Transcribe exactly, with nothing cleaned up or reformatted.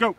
Go.